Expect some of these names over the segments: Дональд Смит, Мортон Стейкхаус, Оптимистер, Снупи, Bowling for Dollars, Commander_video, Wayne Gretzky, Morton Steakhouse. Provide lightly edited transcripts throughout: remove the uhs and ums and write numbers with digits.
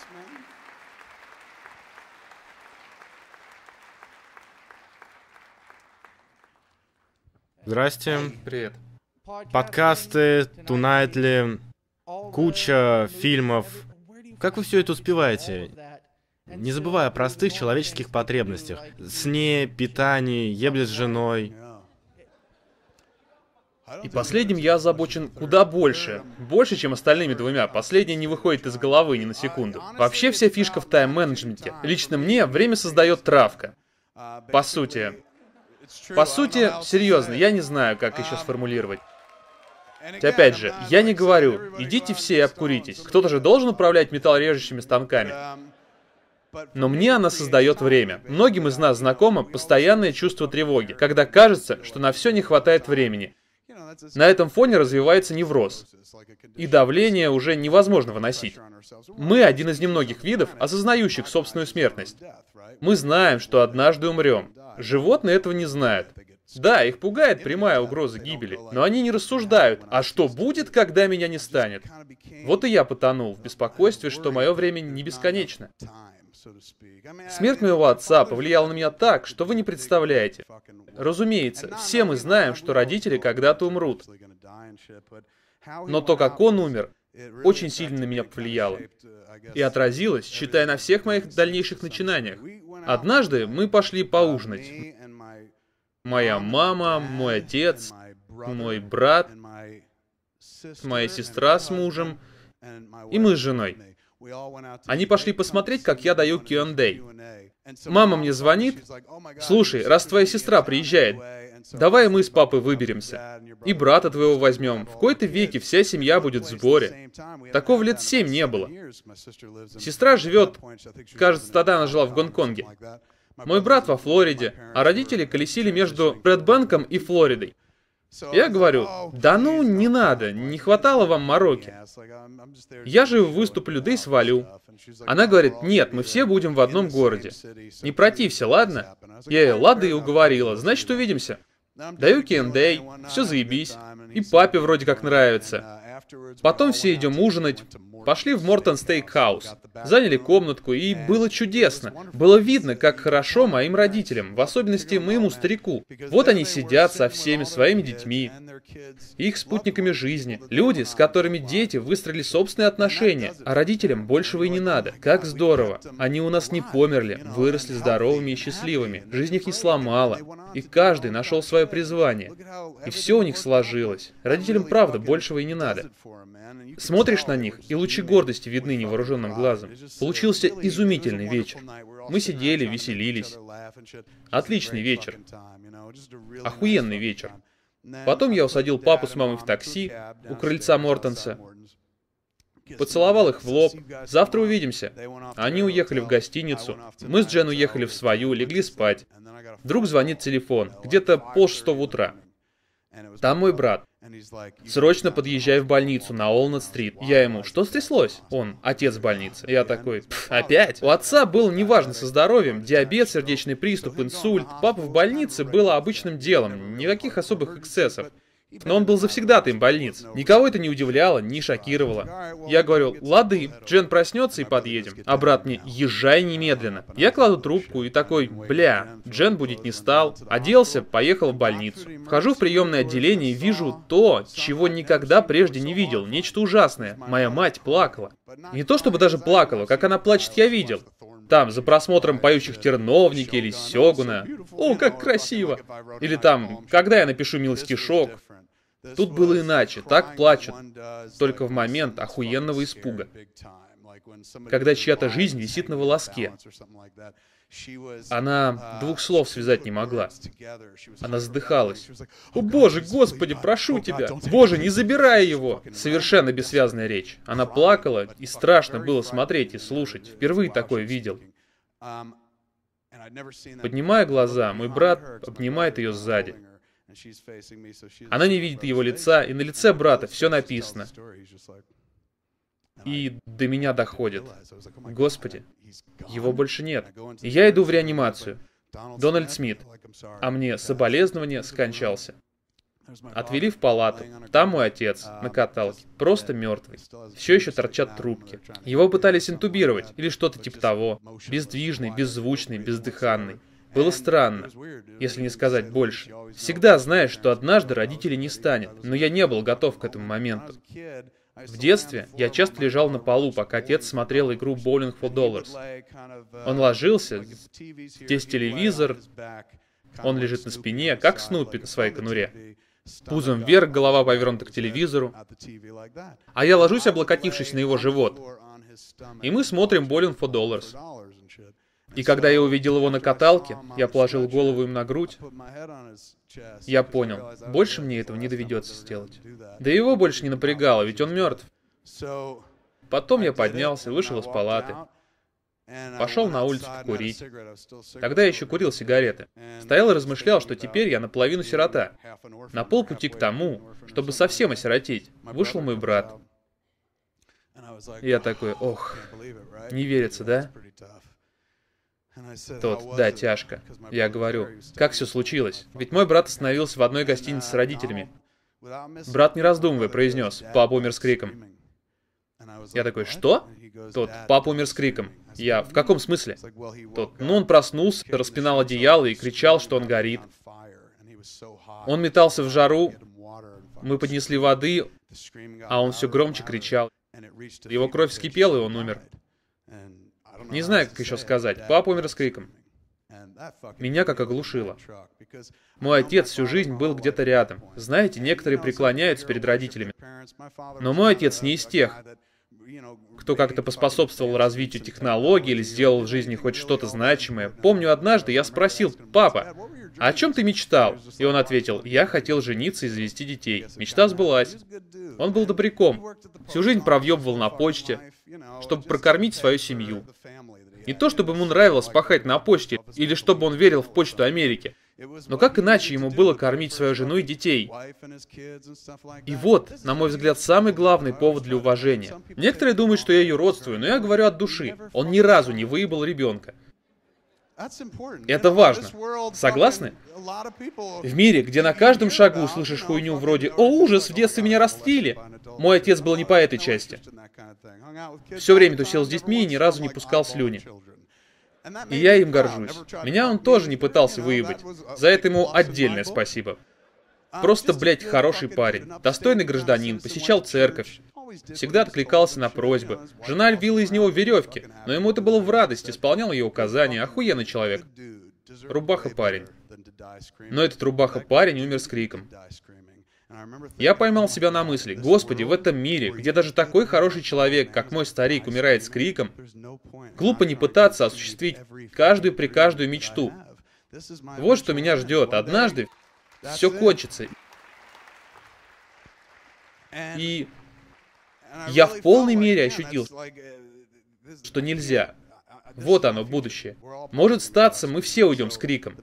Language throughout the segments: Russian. Congressman. Здрасте. Привет. Подкасты, Тунайтли, куча фильмов. Как вы все это успеваете? Не забывая о простых человеческих потребностях. Сне, питании, ебле с женой. И последним я озабочен куда больше. Больше, чем остальными двумя. Последнее не выходит из головы ни на секунду. Вообще вся фишка в тайм-менеджменте. Лично мне время создает травка. По сути, серьезно, я не знаю, как еще сформулировать. Опять же, я не говорю, идите все и обкуритесь. Кто-то же должен управлять металлорежущими станками. Но мне она создает время. Многим из нас знакомо постоянное чувство тревоги, когда кажется, что на все не хватает времени. На этом фоне развивается невроз, и давление уже невозможно выносить. Мы один из немногих видов, осознающих собственную смертность. Мы знаем, что однажды умрем. Животные этого не знают. Да, их пугает прямая угроза гибели, но они не рассуждают, а что будет, когда меня не станет? Вот и я потонул в беспокойстве, что мое время не бесконечно. Смерть моего отца повлияла на меня так, что вы не представляете. Разумеется, все мы знаем, что родители когда-то умрут. Но то, как он умер, очень сильно на меня повлияло. И отразилось, считая на всех моих дальнейших начинаниях. Однажды мы пошли поужинать. Моя мама, мой отец, мой брат, моя сестра с мужем и мы с женой. Они пошли посмотреть, как я даю Q&A. Мама мне звонит. Слушай, раз твоя сестра приезжает, давай мы с папой выберемся. И брата твоего возьмем. В кои-то веки вся семья будет в сборе. Такого лет 7 не было. Сестра живет, кажется, тогда она жила в Гонконге. Мой брат во Флориде, а родители колесили между Брэдбэнком и Флоридой. Я говорю, да ну не надо, не хватало вам Марокко. Я же выступлю, да и свалю. Она говорит, нет, мы все будем в одном городе. Не протився, ладно? Я ей, ладно, и уговорила, значит увидимся. Даю кендей, все заебись. И папе вроде как нравится. Потом все идем ужинать. Пошли в Мортон Стейкхаус, заняли комнатку, и было чудесно. Было видно, как хорошо моим родителям, в особенности моему старику. Вот они сидят со всеми своими детьми, их спутниками жизни. Люди, с которыми дети выстроили собственные отношения, а родителям большего и не надо. Как здорово. Они у нас не померли, выросли здоровыми и счастливыми. Жизнь их не сломала, и каждый нашел свое призвание. И все у них сложилось. Родителям, правда, большего и не надо. Смотришь на них, и лучше гордости видны невооруженным глазом. Получился изумительный вечер. Мы сидели, веселились. Отличный вечер. Охуенный вечер. Потом я усадил папу с мамой в такси у крыльца Мортонса. Поцеловал их в лоб. Завтра увидимся. Они уехали в гостиницу. Мы с Джен уехали в свою, легли спать. Вдруг звонит телефон. Где-то 5:30 утра. Там мой брат. Срочно подъезжай в больницу на Олнет-стрит. Я ему, что стряслось? Он, отец в больнице. Я такой, опять? У отца было неважно со здоровьем, диабет, сердечный приступ, инсульт. Папа в больнице было обычным делом, никаких особых эксцессов. Но он был завсегдатаем больниц. Никого это не удивляло, не шокировало. Я говорю, лады, Джен проснется и подъедем. А брат мне, езжай немедленно. Я кладу трубку и такой, бля, Джен будить не стал. Оделся, поехал в больницу. Вхожу в приемное отделение и вижу то, чего никогда прежде не видел. Нечто ужасное. Моя мать плакала. Не то чтобы даже плакала, как она плачет, я видел. Там, за просмотром поющих терновники или сёгуна. О, как красиво! Или там, когда я напишу милый стишок. Тут было иначе, так плачут, только в момент охуенного испуга, когда чья-то жизнь висит на волоске. Она двух слов связать не могла. Она задыхалась. «О боже, господи, прошу тебя! Боже, не забирай его!» Совершенно бессвязная речь. Она плакала, и страшно было смотреть и слушать. Впервые такое видел. Поднимая глаза, мой брат обнимает ее сзади. Она не видит его лица, и на лице брата все написано. И до меня доходит. Господи, его больше нет. И я иду в реанимацию. Дональд Смит. А мне соболезнование скончался. Отвели в палату. Там мой отец, на каталке, просто мертвый. Все еще торчат трубки. Его пытались интубировать, или что-то типа того. Бездвижный, беззвучный, бездыханный. Было странно, если не сказать больше. Всегда знаешь, что однажды родителей не станет, но я не был готов к этому моменту. В детстве я часто лежал на полу, пока отец смотрел игру Bowling for Dollars. Он ложился, здесь телевизор, он лежит на спине, как Снупи на своей конуре. Пузом вверх, голова повернута к телевизору. А я ложусь, облокотившись на его живот. И мы смотрим Bowling for Dollars. И когда я увидел его на каталке, я положил голову им на грудь, я понял, больше мне этого не доведется сделать. Да его больше не напрягало, ведь он мертв. Потом я поднялся, вышел из палаты, пошел на улицу покурить. Тогда я еще курил сигареты. Стоял и размышлял, что теперь я наполовину сирота. На полпути к тому, чтобы совсем осиротеть, вышел мой брат. Я такой, ох, не верится, да? Тот, да, тяжко. Я говорю, как все случилось? Ведь мой брат остановился в одной гостинице с родителями. Брат, не раздумывая, произнес, папа умер с криком. Я такой, что? Тот, папа умер с криком. Я, в каком смысле? Тот, ну он проснулся, распинал одеяло и кричал, что он горит. Он метался в жару, мы поднесли воды, а он все громче кричал. Его кровь вскипела, и он умер. Не знаю, как еще сказать. Папа умер с криком. Меня как оглушило. Мой отец всю жизнь был где-то рядом. Знаете, некоторые преклоняются перед родителями. Но мой отец не из тех, кто как-то поспособствовал развитию технологий или сделал в жизни хоть что-то значимое. Помню, однажды я спросил, папа, о чем ты мечтал? И он ответил, я хотел жениться и завести детей. Мечта сбылась. Он был добряком. Всю жизнь провъебывал на почте, чтобы прокормить свою семью. Не то, чтобы ему нравилось пахать на почте, или чтобы он верил в Почту Америки. Но как иначе ему было кормить свою жену и детей? И вот, на мой взгляд, самый главный повод для уважения. Некоторые думают, что я ее родствую, но я говорю от души. Он ни разу не выебал ребенка. Это важно. Согласны? В мире, где на каждом шагу слышишь хуйню вроде «О, ужас, в детстве меня растлили!» Мой отец был не по этой части. Все время тусил с детьми и ни разу не пускал слюни. И я им горжусь. Меня он тоже не пытался выебать. За это ему отдельное спасибо. Просто, блядь, хороший парень. Достойный гражданин, посещал церковь. Всегда откликался на просьбы. Жена львила из него веревки, но ему это было в радость, исполнял ее указания. Охуенный человек. Рубаха-парень. Но этот рубаха-парень умер с криком. Я поймал себя на мысли, Господи, в этом мире, где даже такой хороший человек, как мой старик, умирает с криком, глупо не пытаться осуществить каждую мечту. Вот что меня ждет. Однажды все кончится. И я в полной мере ощутил, что нельзя. Вот оно, будущее. Может статься, мы все уйдем с криком.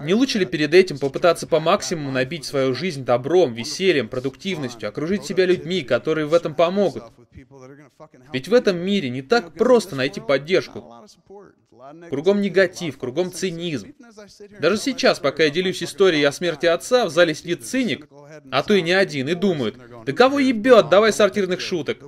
Не лучше ли перед этим попытаться по максимуму набить свою жизнь добром, весельем, продуктивностью, окружить себя людьми, которые в этом помогут? Ведь в этом мире не так просто найти поддержку. Кругом негатив, кругом цинизм. Даже сейчас, пока я делюсь историей о смерти отца, в зале сидит циник, а то и не один, и думают, да кого ебет, давай сортирных шуток.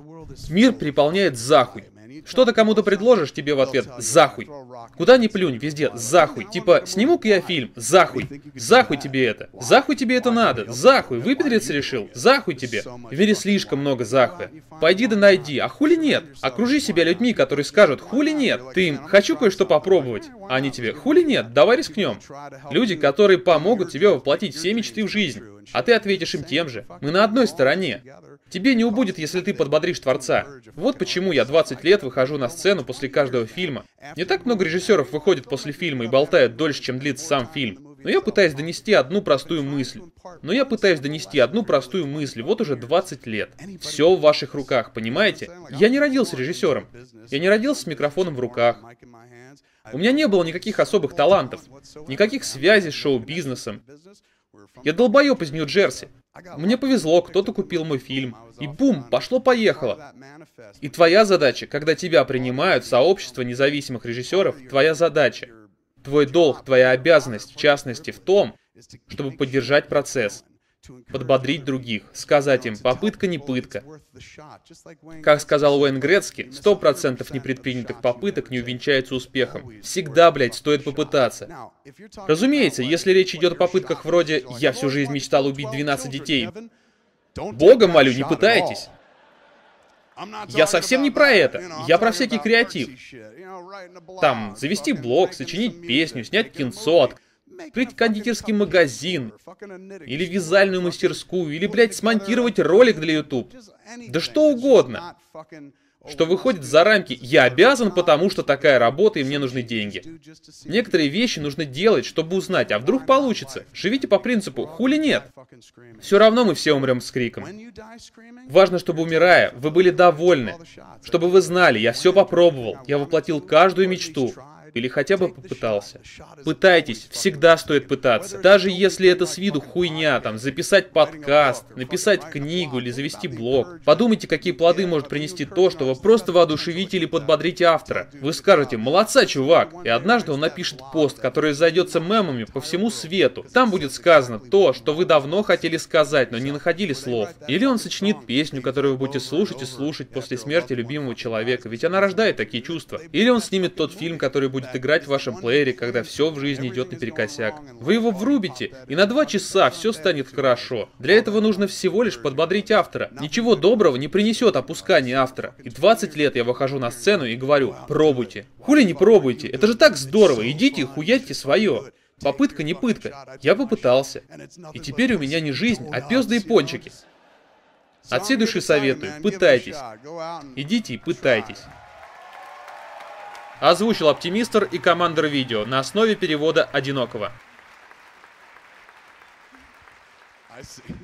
Мир переполняет захуй. Что-то кому-то предложишь, тебе в ответ «захуй». Куда ни плюнь, везде «захуй». Типа, сниму-ка я фильм «захуй». Захуй тебе это. Захуй тебе это надо. Захуй. Выпендриться решил. Захуй тебе. В мире слишком много захуя. Пойди да найди. А хули нет? Окружи себя людьми, которые скажут «хули нет». Ты им «хочу кое-что попробовать». А они тебе «хули нет, давай рискнем». Люди, которые помогут тебе воплотить все мечты в жизнь. А ты ответишь им тем же. Мы на одной стороне. Тебе не убудет, если ты подбодришь Творца. Вот почему я 20 лет выхожу на сцену после каждого фильма. Не так много режиссеров выходят после фильма и болтают дольше, чем длится сам фильм. Но я пытаюсь донести одну простую мысль. Вот уже 20 лет. Все в ваших руках, понимаете? Я не родился режиссером. Я не родился с микрофоном в руках. У меня не было никаких особых талантов, никаких связей с шоу-бизнесом. Я долбоеб из Нью-Джерси. Мне повезло, кто-то купил мой фильм. И бум, пошло-поехало. И твоя задача, когда тебя принимают в сообщество независимых режиссеров, твоя задача, твой долг, твоя обязанность, в частности, в том, чтобы поддержать процесс, подбодрить других, сказать им, попытка не пытка. Как сказал Уэйн Грецки, 100% непредпринятых попыток не увенчается успехом. Всегда, блядь, стоит попытаться. Разумеется, если речь идет о попытках вроде «я всю жизнь мечтал убить 12 детей», бога молю, не пытайтесь. Я совсем не про это. Я про всякий креатив. Там, завести блог, сочинить песню, снять кинцо, открыть кондитерский магазин, или вязальную мастерскую, или, блядь, смонтировать ролик для YouTube. Да что угодно, что выходит за рамки «я обязан, потому что такая работа и мне нужны деньги». Некоторые вещи нужно делать, чтобы узнать, а вдруг получится. Живите по принципу «хули нет». Все равно мы все умрем с криком. Важно, чтобы, умирая, вы были довольны, чтобы вы знали, я все попробовал, я воплотил каждую мечту. Или хотя бы попытался. Пытайтесь, всегда стоит пытаться. Даже если это с виду хуйня, там, записать подкаст, написать книгу или завести блог. Подумайте, какие плоды может принести то, что вы просто воодушевите или подбодрите автора. Вы скажете «молодца, чувак», и однажды он напишет пост, который зайдется мемами по всему свету. Там будет сказано то, что вы давно хотели сказать, но не находили слов. Или он сочинит песню, которую вы будете слушать и слушать после смерти любимого человека, ведь она рождает такие чувства. Или он снимет тот фильм, который будет играть в вашем плеере, когда все в жизни идет наперекосяк. Вы его врубите, и на 2 часа все станет хорошо. Для этого нужно всего лишь подбодрить автора. Ничего доброго не принесет опускание автора. И 20 лет я выхожу на сцену и говорю, пробуйте. Хули не пробуйте, это же так здорово, идите и хуяйте свое. Попытка не пытка. Я попытался. И теперь у меня не жизнь, а пёздые пончики. От всей души советую, пытайтесь. Идите и пытайтесь. Озвучил «Оптимистер» и «Commander_video» на основе перевода «Одинокого».